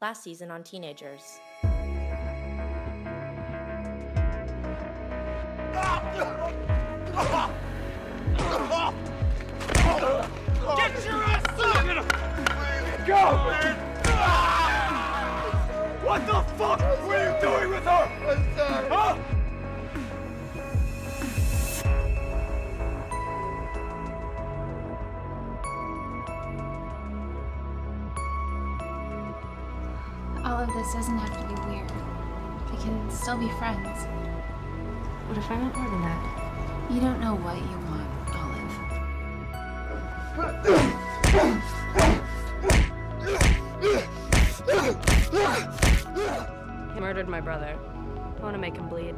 last season on teenagers. Get your ass up! Go, man! What the fuck were you doing with her? I'm sorry. Huh? All of this doesn't have to be weird. We can still be friends. What if I want more than that? You don't know what you want, Olive. He murdered my brother. I want to make him bleed.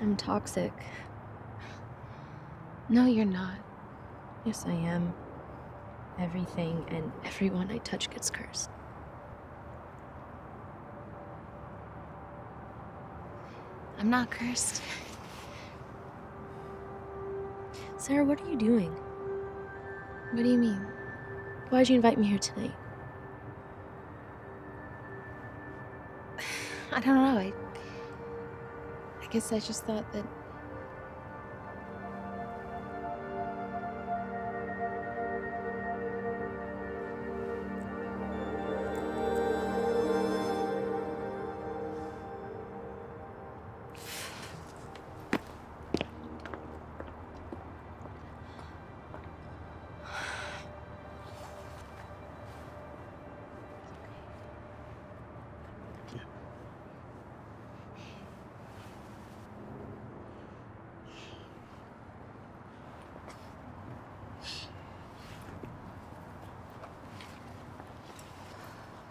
I'm toxic. No, you're not. Yes, I am. Everything and everyone I touch gets cursed. I'm not cursed. Sarah, what are you doing? What do you mean? Why'd you invite me here tonight? I don't know. I guess I just thought that...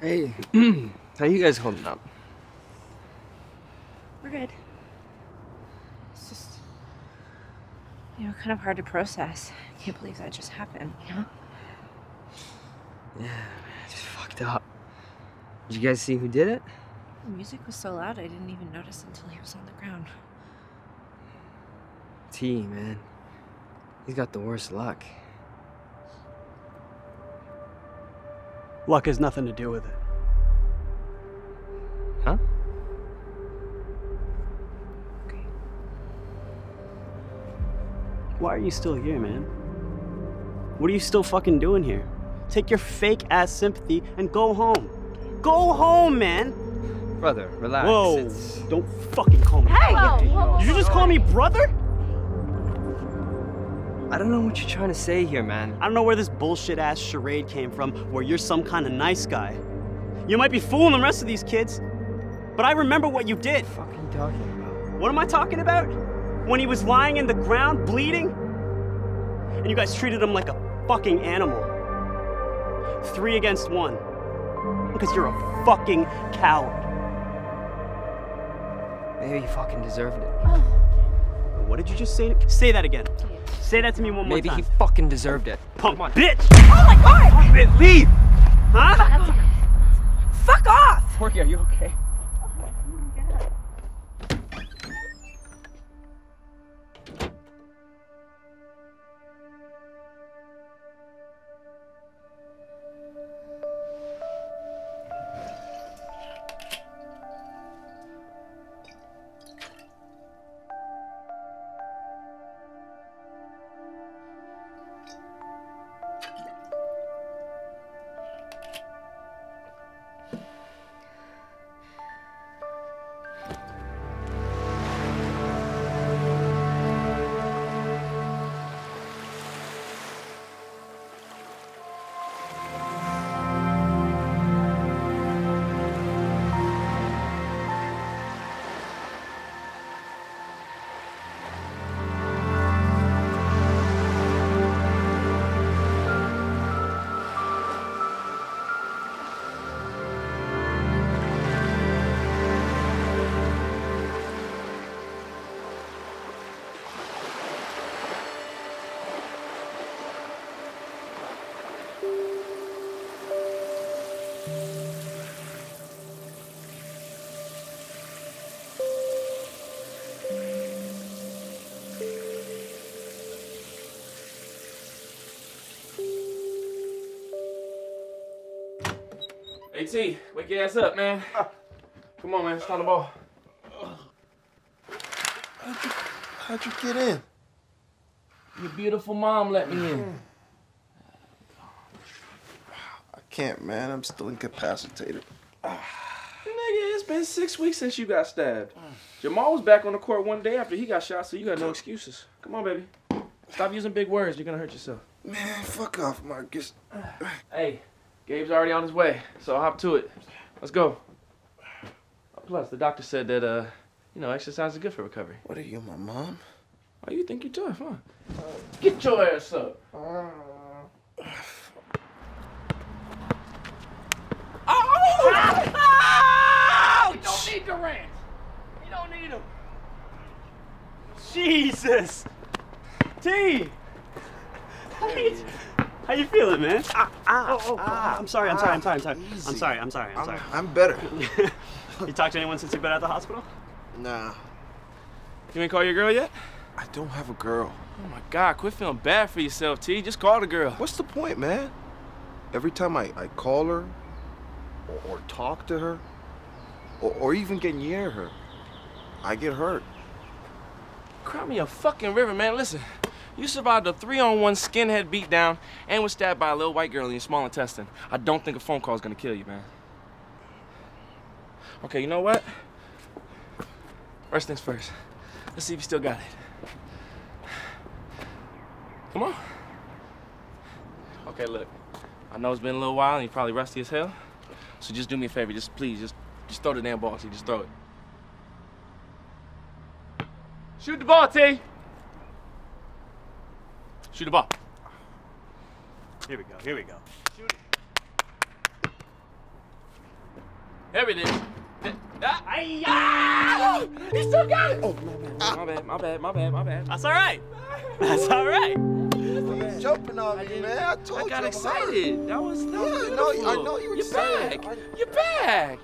Hey, how you guys holding up? We're good. It's just, you know, kind of hard to process. I can't believe that just happened, you know? Yeah, man, it's fucked up. Did you guys see who did it? The music was so loud I didn't even notice until he was on the ground. T, man. He's got the worst luck. Luck has nothing to do with it. Huh? Okay. Why are you still here, man? What are you still fucking doing here? Take your fake ass sympathy and go home. Go home, man! Brother, relax. Whoa, don't fucking call me. Hey! Whoa. Did you just call me brother? I don't know what you're trying to say here, man. I don't know where this bullshit-ass charade came from, where you're some kind of nice guy. You might be fooling the rest of these kids, but I remember what you did. What the fuck are you talking about? What am I talking about? When he was lying in the ground, bleeding? And you guys treated him like a fucking animal. 3 against 1. Because you're a fucking coward. Maybe you fucking deserved it. Oh. What did you just say? Say that again. Say that to me one more time. Maybe he fucking deserved it. Pump on. Bitch! Oh my god! Leave! Huh? Fuck off! Porky, are you okay? AT, wake your ass up, man. Come on, man, it's time to ball. How'd you get in? Your beautiful mom let me in. I can't, man. I'm still incapacitated. Nigga, it's been 6 weeks since you got stabbed. Jamal was back on the court one day after he got shot, so you got no excuses. Come on, baby. Stop using big words. You're gonna hurt yourself. Man, fuck off, Marcus. Hey, Gabe's already on his way, so I'll hop to it. Let's go. Plus, the doctor said that, you know, exercise is good for recovery. What are you, my mom? Oh, you think you're tough, huh? Get your ass up. Oh! We don't need Durant. We don't need him. Jesus. T. How you feeling, man? I'm sorry. I'm better. You talked to anyone since you've been at the hospital? Nah. You ain't call your girl yet? I don't have a girl. Oh my God, quit feeling bad for yourself, T. Just call the girl. What's the point, man? Every time I call her, or talk to her, or even get near her, I get hurt. Cry me a fucking river, man. Listen, you survived a 3-on-1 skinhead beatdown and was stabbed by a little white girl in your small intestine. I don't think a phone call is gonna kill you, man. Okay, you know what? First things first. Let's see if you still got it. Come on. Okay, look. I know it's been a little while and you're probably rusty as hell. So just do me a favor. Just please, just throw the damn ball, T. Just throw it. Shoot the ball, T. Shoot the ball. Here we go. Here we go. Shoot it. There it is. Ah! He still got it! Oh, my bad. That's all right. That's all right. He's jumping on me, man. I told you. I got excited. That was beautiful. I know you were excited. You're back.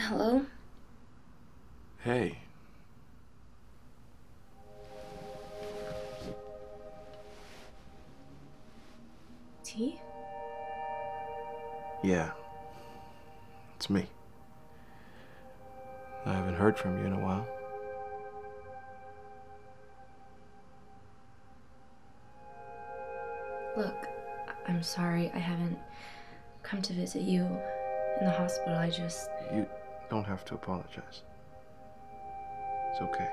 Hello? Hey. T? Yeah. It's me. I haven't heard from you in a while. Look, I'm sorry I haven't come to visit you in the hospital. I just... You don't have to apologize. It's okay.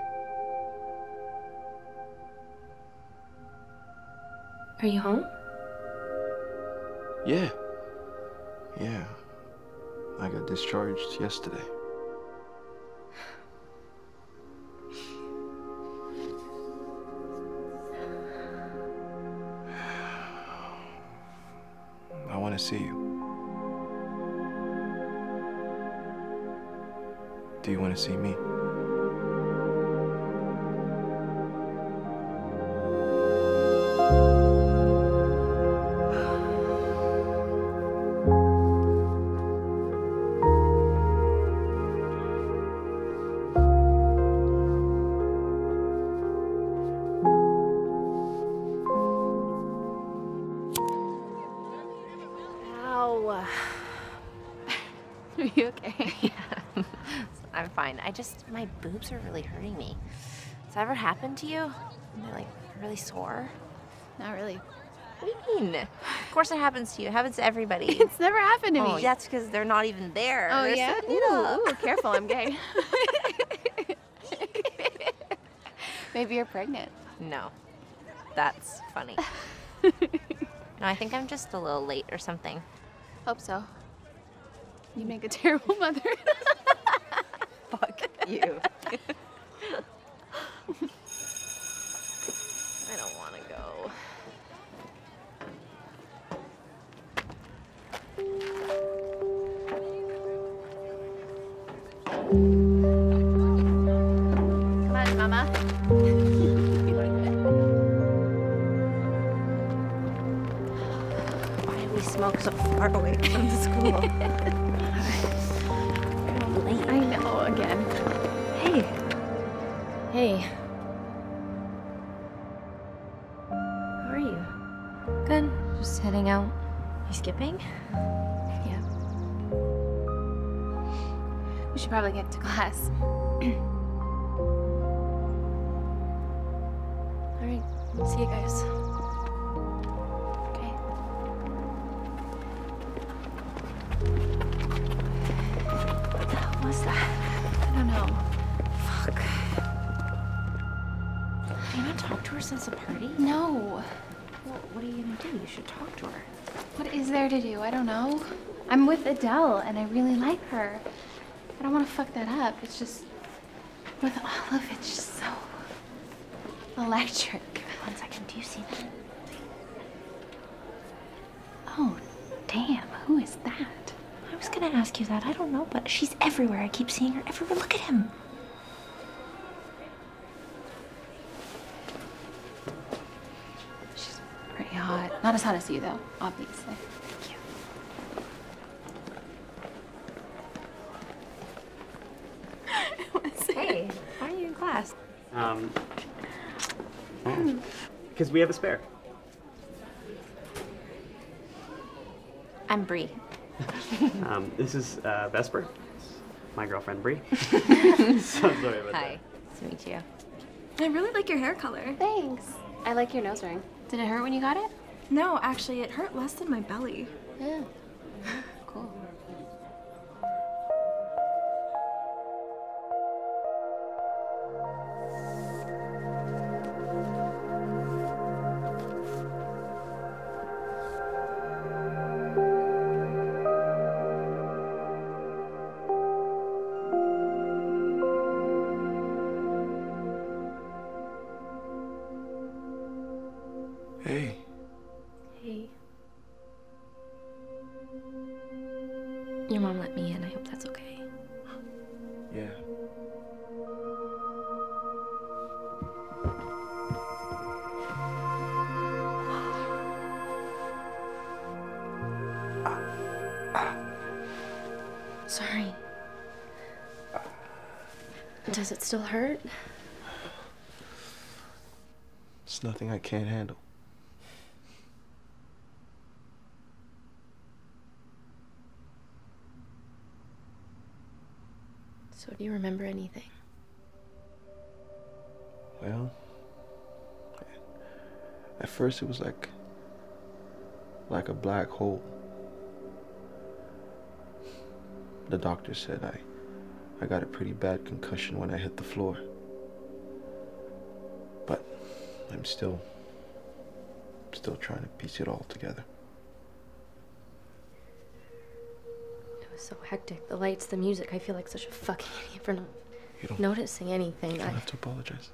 Are you home? Yeah. Yeah. I got discharged yesterday. I want to see you. Do you want to see me? Ow. Are you okay? Yeah. I'm fine. My boobs are really hurting me. Has that ever happened to you? They're like really sore? Not really. What do you mean? Of course it happens to you. It happens to everybody. It's never happened to me. That's because they're not even there. Oh, they're yeah? Ooh, careful. I'm gay. Maybe you're pregnant. No. That's funny. No, I think I'm just a little late or something. Hope so. You make a terrible mother. Fuck you. I don't want to go. Come on, Mama. smoke so far away from the school. Late. I know, again. Hey. Hey. How are you? Good. Just heading out. You skipping? Yeah. We should probably get to class. All right. See you guys. Okay. What the hell was that? I don't know. Fuck. Have you not talked to her since the party? No. Well, what are you gonna do? You should talk to her. What is there to do? I don't know. I'm with Adele, and I really like her. I don't want to fuck that up. It's just, with all of it, it's just so electric. One second, do you see that? Oh, damn, who is that? I was gonna ask you that, I don't know, but she's everywhere. I keep seeing her everywhere. Look at him. She's pretty hot. Not as hot as you, though, obviously. Thank you. Hey, why are you in class? Because we have a spare. I'm Bree. This is Vesper, my girlfriend Bree. So sorry about Hi. That. Nice to meet you. I really like your hair color. Thanks. I like your nose ring. Did it hurt when you got it? No, actually, it hurt less than my belly. Yeah. Cool. Hey. Hey. Your mom let me in. I hope that's okay. Yeah. Sorry. Does it still hurt? It's nothing I can't handle. So do you remember anything? Well, at first it was like a black hole. The doctor said I got a pretty bad concussion when I hit the floor. But I'm still trying to piece it all together. So hectic. The lights, the music. I feel like such a fucking idiot for not noticing anything. You don't have to apologize.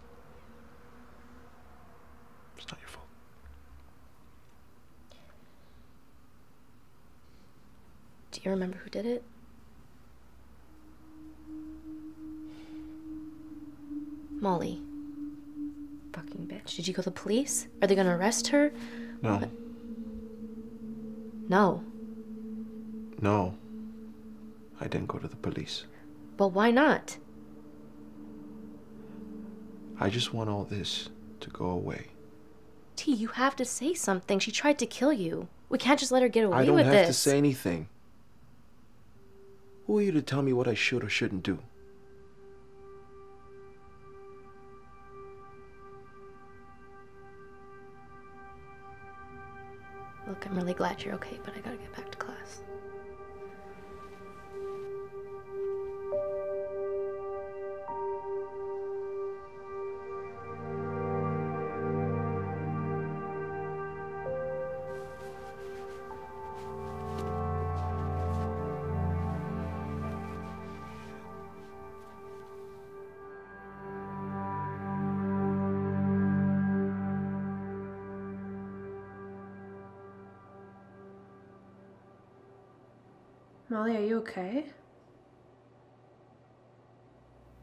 It's not your fault. Do you remember who did it? Molly. Fucking bitch. Did you call the police? Are they gonna arrest her? No. What? No. No. I didn't go to the police. But why not? I just want all this to go away. T, you have to say something. She tried to kill you. We can't just let her get away with this. I don't have to say anything. Who are you to tell me what I should or shouldn't do? Look, I'm really glad you're okay, but I gotta get back to class. Molly, are you okay?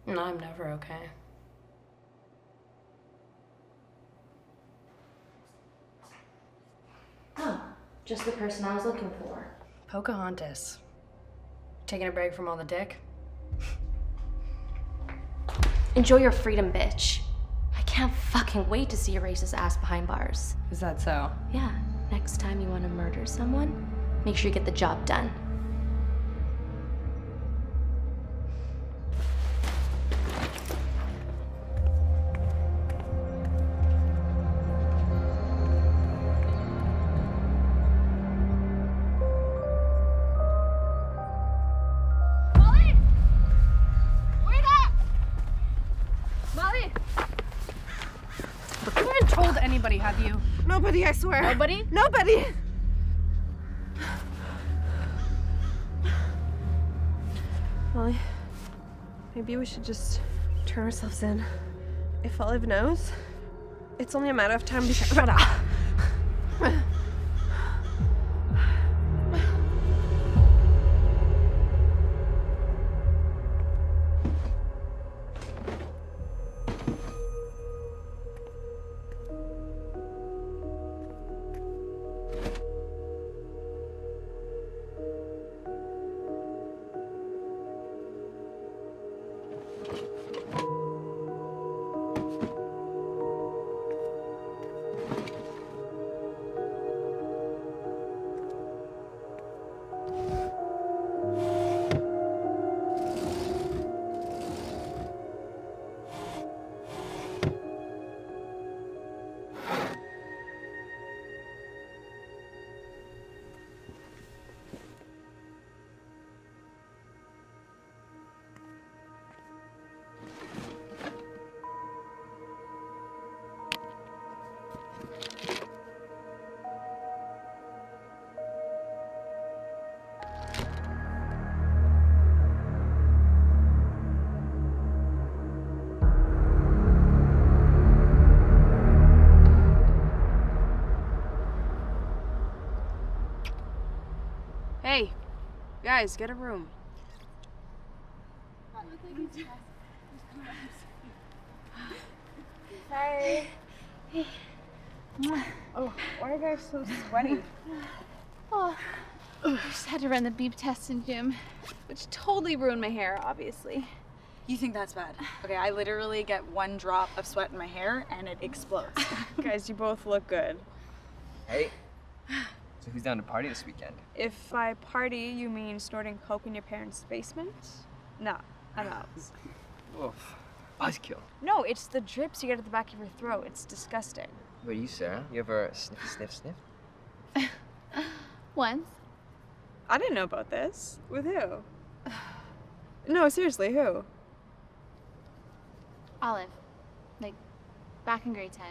No, I'm never okay. Oh, Just the person I was looking for. Pocahontas. Taking a break from all the dick? Enjoy your freedom, bitch. I can't fucking wait to see your racist ass behind bars. Is that so? Yeah. Next time you want to murder someone, make sure you get the job done. Nobody, have you? Nobody, I swear. Nobody? Nobody! Molly, maybe we should just turn ourselves in. If Olive knows, it's only a matter of time before— Shut up! Hey, guys, get a room. Hi. Hey. Oh, why are you guys so sweaty? Oh, I just had to run the beep test in gym, which totally ruined my hair, obviously. You think that's bad? Okay, I literally get one drop of sweat in my hair and it explodes. Guys, you both look good. Hey. So who's down to party this weekend? If by party you mean snorting coke in your parents' basement? No, I'm out. Oof, buzzkill. No, it's the drips you get at the back of your throat. It's disgusting. What are you, Sarah? You ever sniff? Once. I didn't know about this. With who? No, seriously, who? Olive. Like, back in grade 10.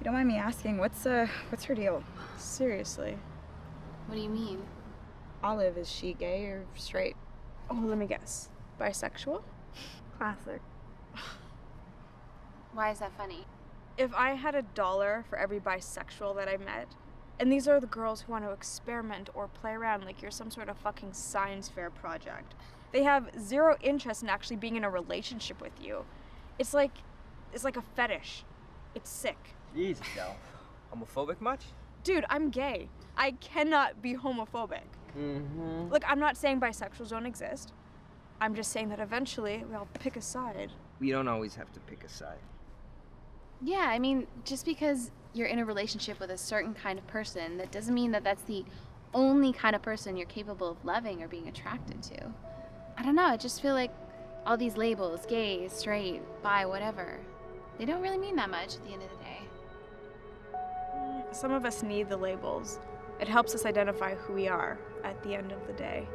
You don't mind me asking, what's her deal? Seriously. What do you mean? Olive, is she gay or straight? Oh, let me guess. Bisexual? Classic. Why is that funny? If I had $1 for every bisexual that I met, and these are the girls who want to experiment or play around like you're some sort of fucking science fair project. They have zero interest in actually being in a relationship with you. It's like a fetish. It's sick. Jesus, Del. Homophobic much? Dude, I'm gay. I cannot be homophobic. Mm-hmm. Look, I'm not saying bisexuals don't exist. I'm just saying that eventually we'll pick a side. We don't always have to pick a side. Yeah, I mean, just because you're in a relationship with a certain kind of person, that doesn't mean that that's the only kind of person you're capable of loving or being attracted to. I don't know, I just feel like all these labels, gay, straight, bi, whatever, they don't really mean that much at the end of the day. Some of us need the labels. It helps us identify who we are at the end of the day.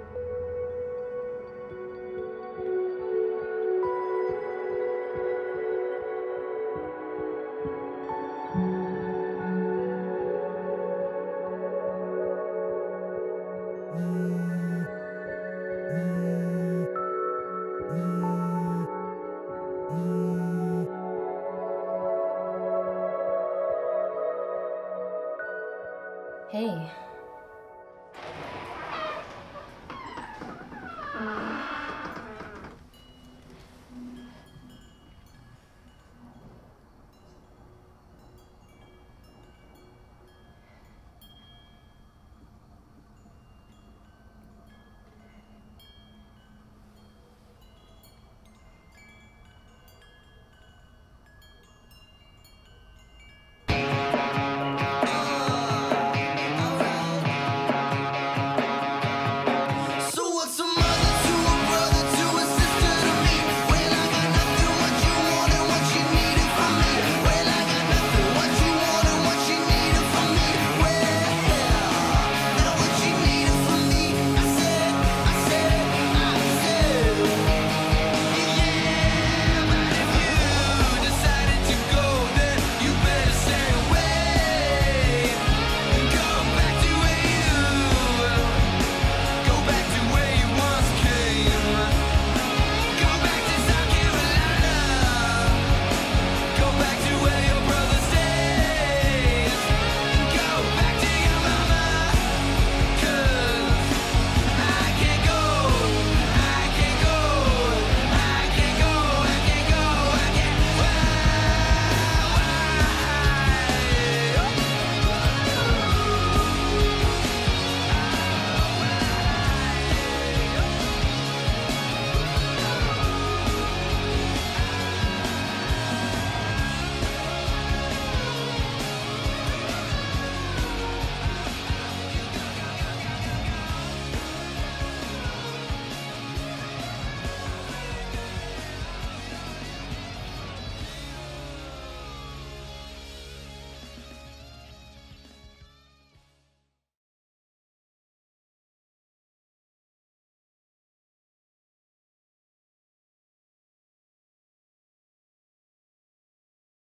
Hey.